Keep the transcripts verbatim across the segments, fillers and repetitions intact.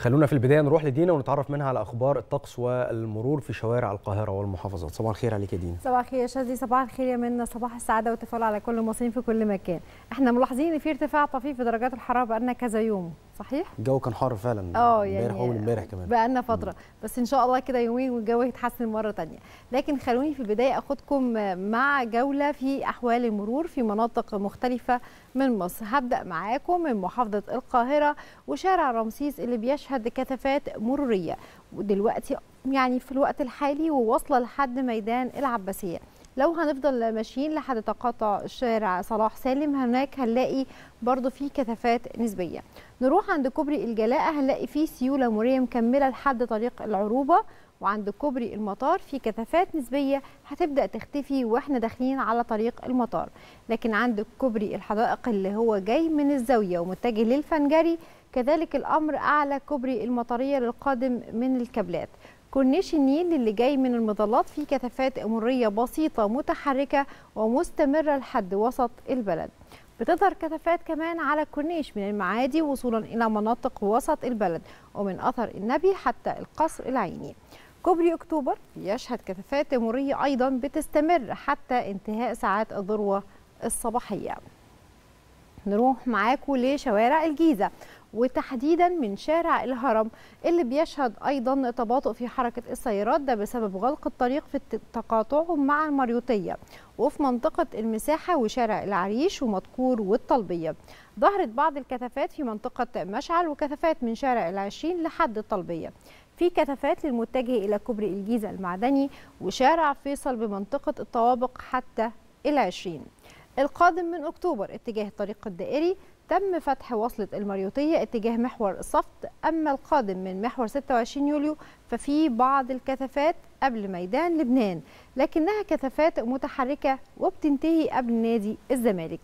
خلونا في البدايه نروح لدينا ونتعرف منها على اخبار الطقس والمرور في شوارع القاهره والمحافظات. صباح الخير عليك يا دينا. صباح الخير يا شاذلي، صباح الخير يا منى، صباح السعاده والتفاؤل على كل المصريين في كل مكان. احنا ملاحظين ان في ارتفاع طفيف في درجات الحراره بقالنا كذا يوم، صحيح؟ الجو كان حار فعلا اه يعني اول امبارح كمان بقالنا فتره، بس ان شاء الله كده يومين والجو هيتحسن مره ثانيه، لكن خلوني في البدايه اخدكم مع جوله في احوال المرور في مناطق مختلفه من مصر. هبدا معاكم من محافظه القاهره وشارع رمسيس اللي بيشهد كثافات مروريه ودلوقتي يعني في الوقت الحالي وواصله لحد ميدان العباسيه. لو هنفضل ماشيين لحد تقاطع شارع صلاح سالم هناك هنلاقي برضو في كثافات نسبيه. نروح عند كوبري الجلاء هنلاقي فيه سيوله مروريه مكمله لحد طريق العروبه، وعند كوبري المطار في كثافات نسبيه هتبدا تختفي واحنا داخلين على طريق المطار، لكن عند كوبري الحدائق اللي هو جاي من الزاويه ومتجه للفنجري كذلك الامر اعلى كوبري المطريه للقادم من الكابلات. كورنيش النيل اللي جاي من المظلات فيه كثافات مروريه بسيطه متحركه ومستمره لحد وسط البلد. بتظهر كثافات كمان على الكورنيش من المعادي وصولا الى مناطق وسط البلد ومن اثر النبي حتى القصر العيني. كوبري اكتوبر يشهد كثافات مروريه ايضا بتستمر حتى انتهاء ساعات الذروه الصباحيه. نروح معاكم لشوارع الجيزه وتحديدا من شارع الهرم اللي بيشهد ايضا تباطؤ في حركه السيارات، ده بسبب غلق الطريق في تقاطعه مع المريوطيه، وفي منطقه المساحه وشارع العريش ومدكور والطلبيه. ظهرت بعض الكثافات في منطقه مشعل وكثافات من شارع العشرين لحد الطلبيه. في كثافات للمتجه الى كوبري الجيزه المعدني وشارع فيصل بمنطقه الطوابق حتى العشرين. القادم من اكتوبر اتجاه الطريق الدائري تم فتح وصلة المريوطية اتجاه محور الصفد، أما القادم من محور ستة وعشرين يوليو ففي بعض الكثافات قبل ميدان لبنان لكنها كثافات متحركة وبتنتهي قبل نادي الزمالك.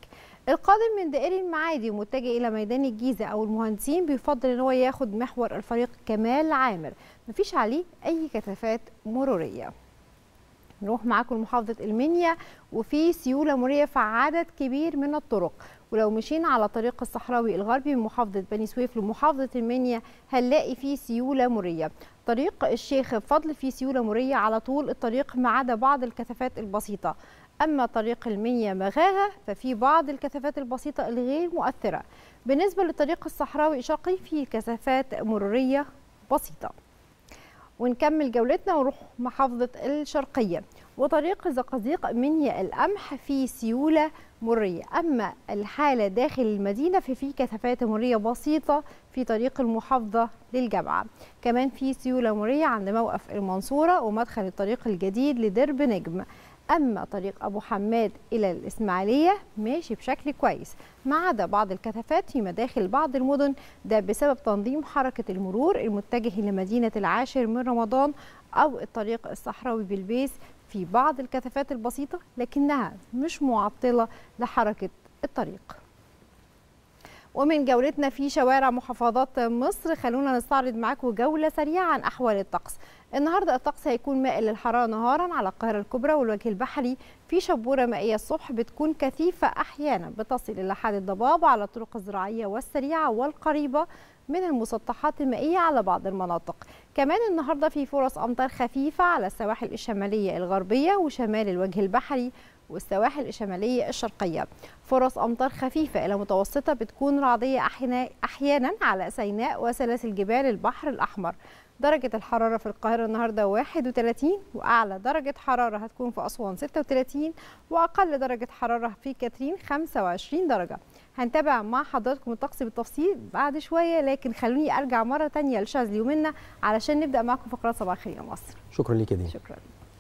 القادم من دائري المعادي ومتجه إلى ميدان الجيزة أو المهندسين بيفضل إن هو ياخد محور الفريق كمال عامر، مفيش عليه أي كثافات مرورية. نروح معاكم محافظة المنيا وفي سيولة مرورية في عدد كبير من الطرق، ولو مشينا على طريق الصحراوي الغربي من محافظة بني سويف لمحافظة المنيا هنلاقي فيه سيولة مرورية. طريق الشيخ فضل فيه سيولة مرورية على طول الطريق ما عدا بعض الكثافات البسيطة، أما طريق المنيا مغاها ففي بعض الكثافات البسيطة الغير مؤثرة. بالنسبة للطريق الصحراوي الشرقي فيه كثافات مرورية بسيطة. ونكمل جولتنا ونروح محافظة الشرقية وطريق زقازيق منيا القمح فيه سيولة مرورية، أما الحالة داخل المدينة ففي كثافات مرورية بسيطة في طريق المحافظة للجامعة. كمان في سيولة مرورية عند موقف المنصورة ومدخل الطريق الجديد لدرب نجم، أما طريق أبو حماد إلى الإسماعيلية ماشي بشكل كويس ما عدا بعض الكثافات في مداخل بعض المدن، ده بسبب تنظيم حركة المرور المتجه لمدينة العاشر من رمضان أو الطريق الصحراوي بالبيس في بعض الكثافات البسيطة لكنها مش معطلة لحركة الطريق. ومن جولتنا في شوارع محافظات مصر خلونا نستعرض معاكم جولة سريعة عن أحوال الطقس. النهارده الطقس هيكون مائل للحراره نهارا على القاهره الكبرى والوجه البحري، في شبوره مائيه الصبح بتكون كثيفه احيانا بتصل الى حد الضباب على الطرق الزراعيه والسريعه والقريبه من المسطحات المائيه على بعض المناطق. كمان النهارده في فرص امطار خفيفه على السواحل الشماليه الغربيه وشمال الوجه البحري والسواحل الشماليه الشرقيه. فرص امطار خفيفه الى متوسطه بتكون رعديه احيانا على سيناء وسلاسل جبال البحر الاحمر. درجة الحرارة في القاهرة النهاردة واحد وثلاثين، وأعلى درجة حرارة هتكون في أسوان ستة وثلاثين، وأقل درجة حرارة في كاترين خمسة وعشرين درجة. هنتابع مع حضراتكم الطقس بالتفصيل بعد شوية، لكن خلوني أرجع مرة تانية لشاذلي ومنا علشان نبدأ معكم فقرات صباح الخير يا مصر. شكرا ليك يا دينا. شكرا.